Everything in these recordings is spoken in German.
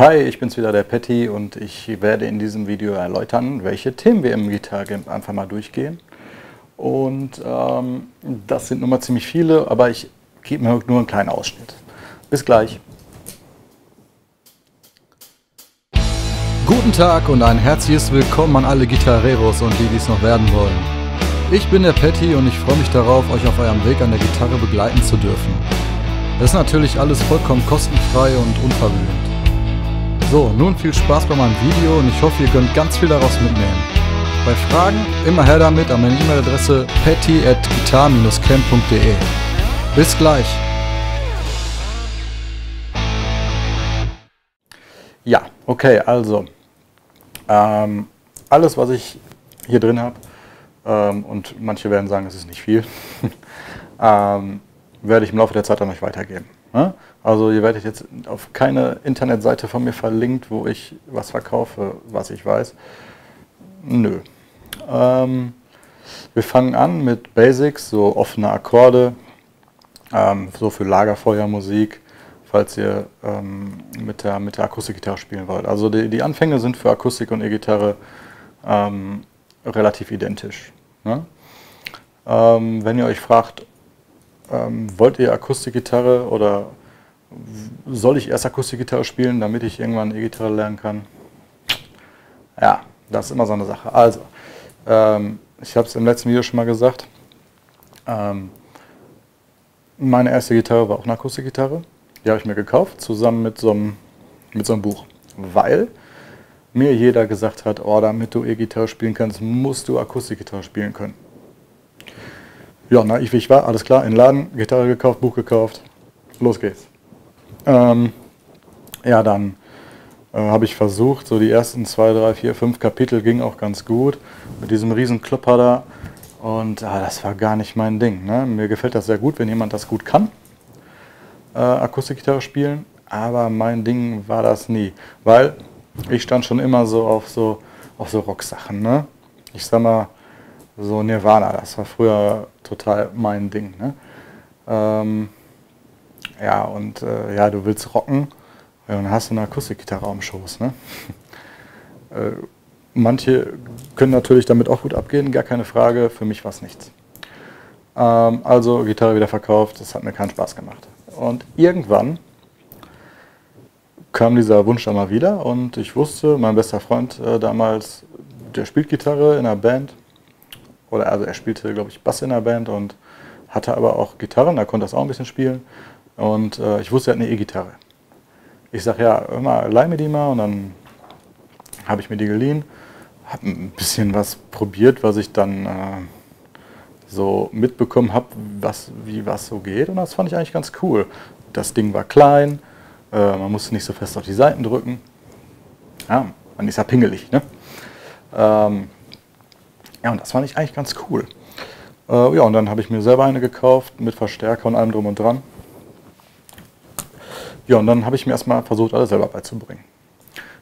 Hi, ich bin's wieder, der Pätty, und ich werde in diesem Video erläutern, welche Themen wir im Geetar Cämp einfach mal durchgehen. Und das sind nun mal ziemlich viele, aber ich gebe mir nur einen kleinen Ausschnitt. Bis gleich. Guten Tag und ein herzliches Willkommen an alle Gitarreros und die, die es noch werden wollen. Ich bin der Pätty und ich freue mich darauf, euch auf eurem Weg an der Gitarre begleiten zu dürfen. Das ist natürlich alles vollkommen kostenfrei und unverblümt. So, nun viel Spaß bei meinem Video und ich hoffe, ihr könnt ganz viel daraus mitnehmen. Bei Fragen immer her damit an meine E-Mail-Adresse paetty@geetar-caemp.de. Bis gleich! Ja, okay, also alles, was ich hier drin habe, und manche werden sagen, es ist nicht viel, werde ich im Laufe der Zeit an euch weitergeben. Also ihr werdet jetzt auf keine Internetseite von mir verlinkt, wo ich was verkaufe, was ich weiß. Nö. Wir fangen an mit Basics, so offene Akkorde, so für Lagerfeuermusik, falls ihr mit der Akustikgitarre spielen wollt. Also die Anfänge sind für Akustik und E-Gitarre relativ identisch. Ne? Wenn ihr euch fragt, wollt ihr Akustikgitarre oder soll ich erst Akustikgitarre spielen, damit ich irgendwann E-Gitarre lernen kann? Ja, das ist immer so eine Sache. Also, ich habe es im letzten Video schon mal gesagt, meine erste Gitarre war auch eine Akustikgitarre. Die habe ich mir gekauft, zusammen mit so einem Buch, weil mir jeder gesagt hat, oh, damit du E-Gitarre spielen kannst, musst du Akustikgitarre spielen können. Ja, na, ich war, alles klar, in den Laden, Gitarre gekauft, Buch gekauft, los geht's. Ja, dann habe ich versucht, so die ersten 2, 3, 4, 5 Kapitel ging auch ganz gut, mit diesem riesen Klopper da, und das war gar nicht mein Ding. Ne? Mir gefällt das sehr gut, wenn jemand das gut kann, Akustikgitarre spielen, aber mein Ding war das nie, weil ich stand schon immer so auf so Rocksachen, ne? Ich sag mal, so Nirvana, das war früher total mein Ding. Ne? Ja, und ja, du willst rocken, ja, und hast eine Akustikgitarre am Schoß. Ne? Manche können natürlich damit auch gut abgehen, gar keine Frage, für mich war es nichts. Also Gitarre wieder verkauft, das hat mir keinen Spaß gemacht. Und irgendwann kam dieser Wunsch dann mal wieder, und ich wusste, mein bester Freund damals, der spielt Gitarre in einer Band. Also er spielte, glaube ich, Bass in der Band und hatte aber auch Gitarren, da konnte das auch ein bisschen spielen. Und ich wusste, er hat eine E-Gitarre. Ich sage, ja, immer leih mir die mal, und dann habe ich mir die geliehen, habe ein bisschen was probiert, was ich dann so mitbekommen habe, wie was so geht, und das fand ich eigentlich ganz cool. Das Ding war klein, man musste nicht so fest auf die Saiten drücken. Ja, man ist ja pingelig, ne? Ja, und das fand ich eigentlich ganz cool. Ja, und dann habe ich mir selber eine gekauft, mit Verstärker und allem drum und dran. Ja, und dann habe ich mir erstmal versucht, alles selber beizubringen.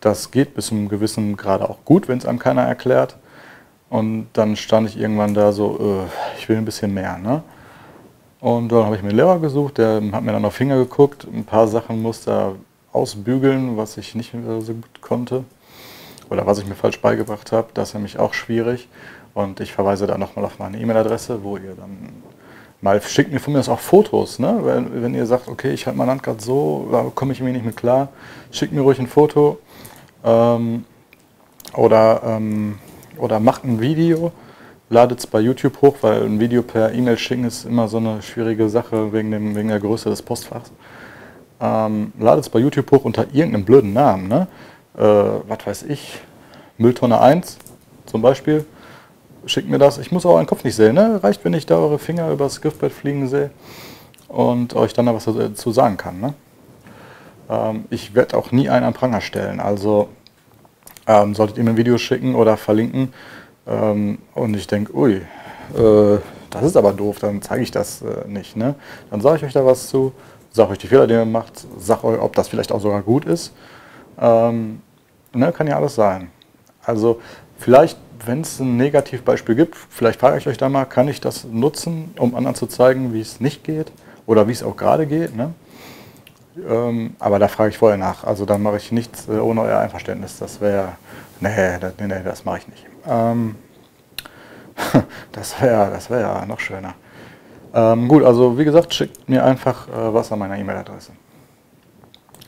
Das geht bis zu einem gewissen Grade auch gut, wenn es einem keiner erklärt. Und dann stand ich irgendwann da so, ich will ein bisschen mehr. Ne? Und dann habe ich mir einen Lehrer gesucht, der hat mir dann auf Finger geguckt. Ein paar Sachen musste er ausbügeln, was ich nicht so gut konnte. Oder was ich mir falsch beigebracht habe, das ist nämlich auch schwierig. Und ich verweise da nochmal auf meine E-Mail-Adresse, wo ihr dann mal, schickt mir von mir aus auch Fotos, ne? Wenn ihr sagt, okay, ich halte mein Hand gerade so, da komme ich mir nicht mit klar, schickt mir ruhig ein Foto oder macht ein Video, ladet es bei YouTube hoch, weil ein Video per E-Mail schicken ist immer so eine schwierige Sache wegen der Größe des Postfachs. Ladet es bei YouTube hoch unter irgendeinem blöden Namen, ne? Was weiß ich, Mülltonne 1 zum Beispiel, schickt mir das. Ich muss auch euren Kopf nicht sehen, ne? Reicht, wenn ich da eure Finger übers Griffbrett fliegen sehe und euch dann da was dazu sagen kann. Ne? Ich werde auch nie einen am Pranger stellen, also solltet ihr mir ein Video schicken oder verlinken und ich denke, ui, das ist aber doof, dann zeige ich das nicht. Ne? Dann sage ich euch da was zu, sage euch die Fehler, die ihr macht, sage euch, ob das vielleicht auch sogar gut ist. Ne, kann ja alles sein. Also vielleicht, wenn es ein Negativbeispiel gibt, vielleicht frage ich euch da mal, kann ich das nutzen, um anderen zu zeigen, wie es nicht geht oder wie es auch gerade geht. Ne? aber da frage ich vorher nach. Also dann mache ich nichts ohne euer Einverständnis. Das wäre, nee, das mache ich nicht. Das wäre noch schöner. Gut, also wie gesagt, schickt mir einfach was an meiner E-Mail-Adresse.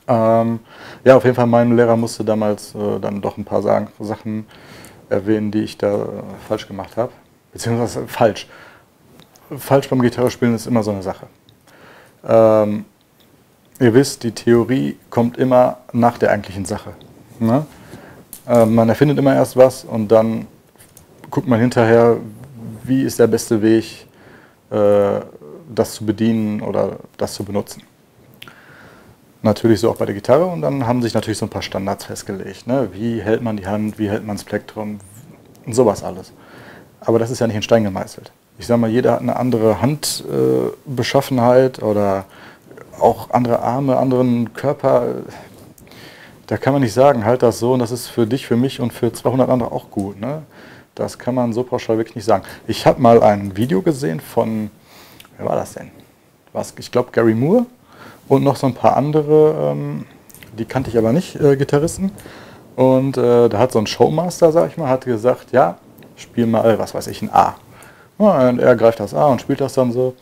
Ja, auf jeden Fall, mein Lehrer musste damals dann doch ein paar Sachen erwähnen, die ich da falsch gemacht habe. Beziehungsweise falsch. Falsch beim Gitarrespielen ist immer so eine Sache. Ihr wisst, die Theorie kommt immer nach der eigentlichen Sache. Ne? Man erfindet immer erst was und dann guckt man hinterher, wie ist der beste Weg, das zu bedienen oder das zu benutzen. Natürlich so auch bei der Gitarre, und dann haben sich natürlich so ein paar Standards festgelegt. Ne? Wie hält man die Hand, wie hält man das Plektrum und sowas alles. Aber das ist ja nicht in Stein gemeißelt. Ich sage mal, jeder hat eine andere Handbeschaffenheit oder auch andere Arme, anderen Körper. Da kann man nicht sagen, halt das so und das ist für dich, für mich und für 200 andere auch gut. Ne? Das kann man so pauschal wirklich nicht sagen. Ich habe mal ein Video gesehen von, wer war das denn? Ich glaube Gary Moore und noch so ein paar andere, die kannte ich aber nicht, Gitarristen. Und da hat so ein Showmaster, sag ich mal, hat gesagt, ja, spiel mal, was weiß ich, ein A. Und er greift das A und spielt das dann so.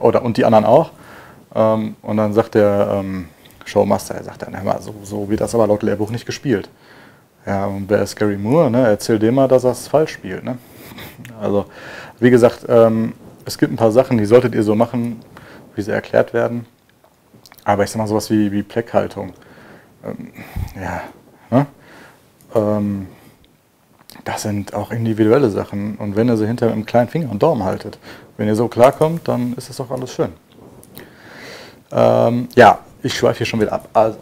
Oder und die anderen auch. Und dann sagt der Showmaster, er sagt dann, hör mal, so wird das aber laut Lehrbuch nicht gespielt. Ja, und wer ist Gary Moore? Ne? Erzähl dem mal, dass er es falsch spielt. Ne? Also, wie gesagt, es gibt ein paar Sachen, die solltet ihr so machen, wie sie erklärt werden. Aber ich sag mal, sowas wie Pleckhaltung. Ja, ne? Das sind auch individuelle Sachen. Und wenn ihr sie hinter mit einem kleinen Finger und Daumen haltet, wenn ihr so klarkommt, dann ist das auch alles schön. Ja, ich schweife hier schon wieder ab. Also,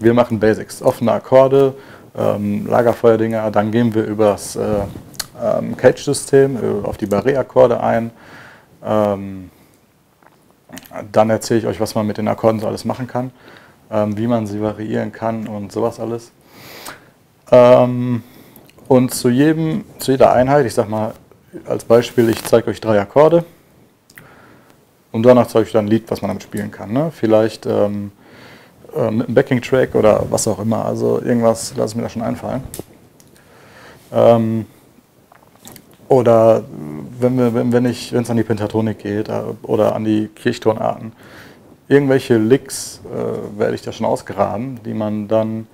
wir machen Basics. Offene Akkorde, Lagerfeuerdinger, dann gehen wir über das Cage-System, auf die Barré-Akkorde ein. Dann erzähle ich euch, was man mit den Akkorden so alles machen kann, wie man sie variieren kann und sowas alles. Und zu jeder Einheit, ich sag mal als Beispiel, ich zeige euch 3 Akkorde und danach zeige ich dann ein Lied, was man damit spielen kann. Ne? Vielleicht mit einem Backing-Track oder was auch immer, also irgendwas lasse ich mir da schon einfallen. Oder wenn es an die Pentatonik geht oder an die Kirchtonarten, irgendwelche Licks werde ich da schon ausgraben, die man dann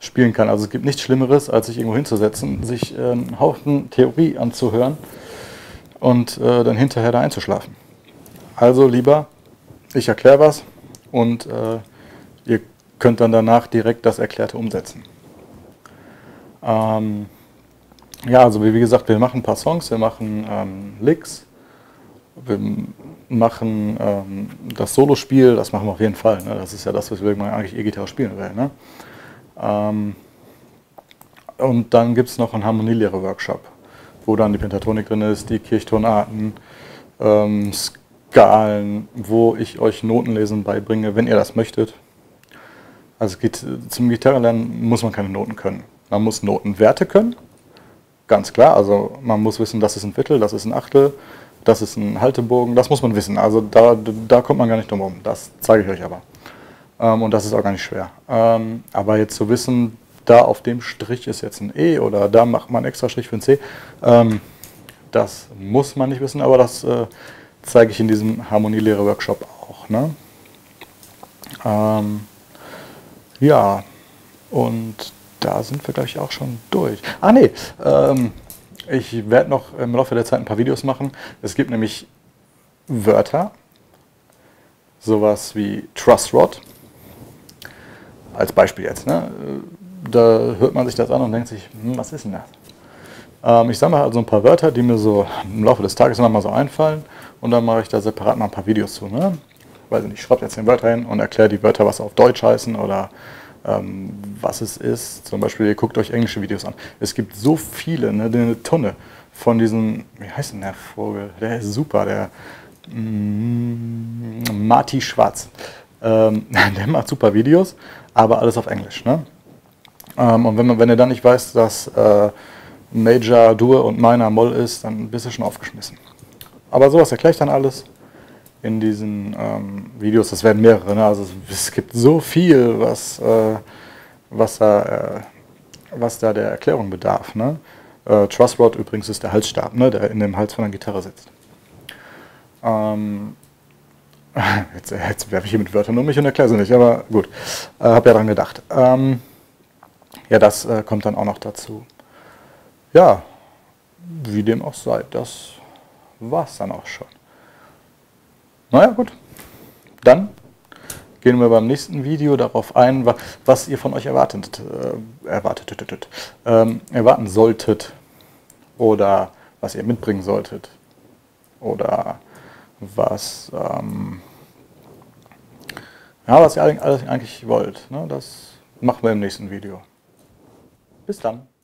spielen kann. Also es gibt nichts Schlimmeres, als sich irgendwo hinzusetzen, sich einen Haufen Theorie anzuhören und dann hinterher da einzuschlafen. Also lieber, ich erkläre was und ihr könnt dann danach direkt das Erklärte umsetzen. Ja, also wie gesagt, wir machen ein paar Songs, wir machen Licks, wir machen das Solospiel, das machen wir auf jeden Fall. Ne? Das ist ja das, was wir eigentlich E-Gitarre spielen wollen. Ne? Und dann gibt es noch einen Harmonielehre-Workshop, wo dann die Pentatonik drin ist, die Kirchtonarten, Skalen, wo ich euch Notenlesen beibringe, wenn ihr das möchtet. Also zum Gitarrenlernen muss man keine Noten können. Man muss Notenwerte können, ganz klar. Also man muss wissen, das ist ein Viertel, das ist ein Achtel, das ist ein Haltebogen, das muss man wissen. Also da kommt man gar nicht drum herum, das zeige ich euch aber. Und das ist auch gar nicht schwer. Aber jetzt zu wissen, da auf dem Strich ist jetzt ein E oder da macht man einen extra Strich für ein C, das muss man nicht wissen, aber das zeige ich in diesem Harmonielehre-Workshop auch. Ne? Ja, und da sind wir, glaube ich, auch schon durch. Ah, nee, ich werde noch im Laufe der Zeit ein paar Videos machen. Es gibt nämlich Wörter, sowas wie Truss Rod. Als Beispiel jetzt, ne? Da hört man sich das an und denkt sich, was ist denn das? Ich sammle halt so ein paar Wörter, die mir so im Laufe des Tages nochmal so einfallen, und dann mache ich da separat mal ein paar Videos zu. Ne? Weiß nicht, ich schreibe jetzt den Wörter hin und erkläre die Wörter, was auf Deutsch heißen oder was es ist. Zum Beispiel, ihr guckt euch englische Videos an. Es gibt so viele, ne? Eine Tonne von diesem, wie heißt denn der Vogel? Der ist super, der Marty Schwarz. Der macht super Videos, aber alles auf Englisch. Ne? Und wenn ihr dann nicht weißt, dass Major, Dur und Minor Moll ist, dann bist du schon aufgeschmissen. Aber sowas erkläre ich dann alles. in diesen Videos, das werden mehrere, ne? Also es gibt so viel, was da der Erklärung bedarf. Ne? Truss Rod übrigens ist der Halsstab, ne? Der in dem Hals von einer Gitarre sitzt. Jetzt werfe ich hier mit Wörtern um mich und erkläre sie nicht, aber gut, habe ja dran gedacht. Ja, das kommt dann auch noch dazu. Ja, wie dem auch sei, das war's dann auch schon. Naja, gut. Dann gehen wir beim nächsten Video darauf ein, was ihr von euch erwarten solltet oder was ihr mitbringen solltet oder was, ja, was ihr eigentlich wollt. Ne? Das machen wir im nächsten Video. Bis dann.